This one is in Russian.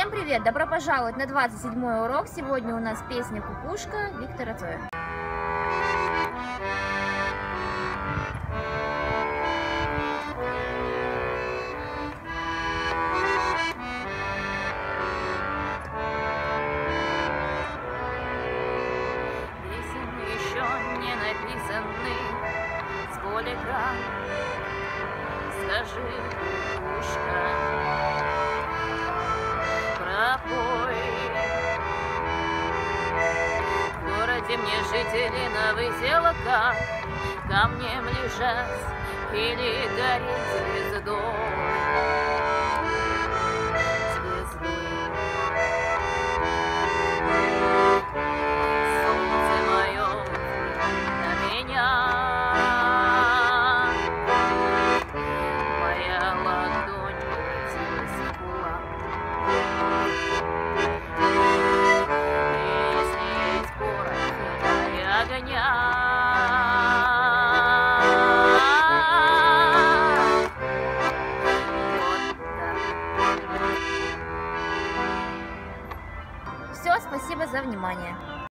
Всем привет! Добро пожаловать на 27-й урок. Сегодня у нас песня «Кукушка» Виктора Цоя. Скажи, кукушка, пропой. В городе мне жители навысела, как камнем лежать или гореть звездой. Солнце мое на меня. Все, спасибо за внимание.